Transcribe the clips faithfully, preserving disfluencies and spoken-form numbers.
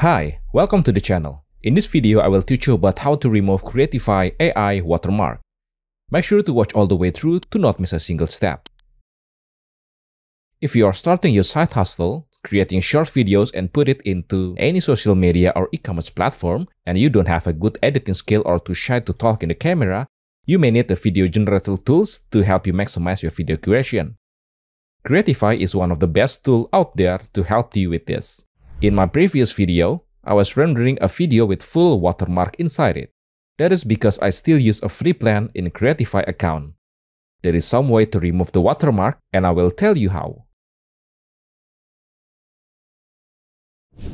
Hi, welcome to the channel. In this video, I will teach you about how to remove Creatify A I watermark. Make sure to watch all the way through to not miss a single step. If you are starting your side hustle, creating short videos and put it into any social media or e-commerce platform, and you don't have a good editing skill or too shy to talk in the camera, you may need the video generator tools to help you maximize your video creation. Creatify is one of the best tools out there to help you with this. In my previous video, I was rendering a video with full watermark inside it. That is because I still use a free plan in Creatify account. There is some way to remove the watermark, and I will tell you how.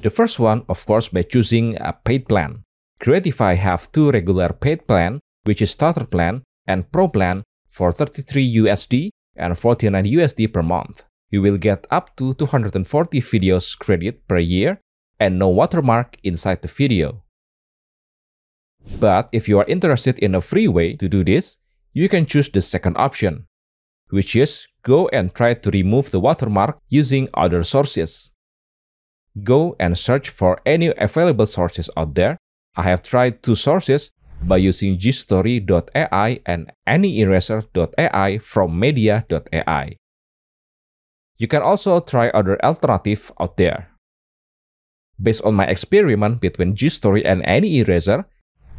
The first one, of course, by choosing a paid plan. Creatify have two regular paid plan, which is Starter plan and Pro plan for thirty-three U S D and forty-nine U S D per month. You will get up to two hundred forty videos credit per year and no watermark inside the video. But if you are interested in a free way to do this, you can choose the second option, which is go and try to remove the watermark using other sources. Go and search for any available sources out there. I have tried two sources by using g story dot A I and any eraser dot A I from media dot A I. You can also try other alternatives out there. Based on my experiment between gstory and anyeraser,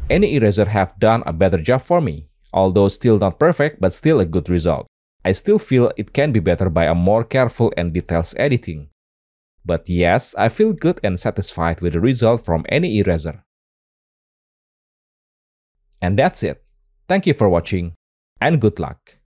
anyeraser have done a better job for me, although still not perfect but still a good result. I still feel it can be better by a more careful and detailed editing. But yes, I feel good and satisfied with the result from anyeraser. And that's it. Thank you for watching and good luck.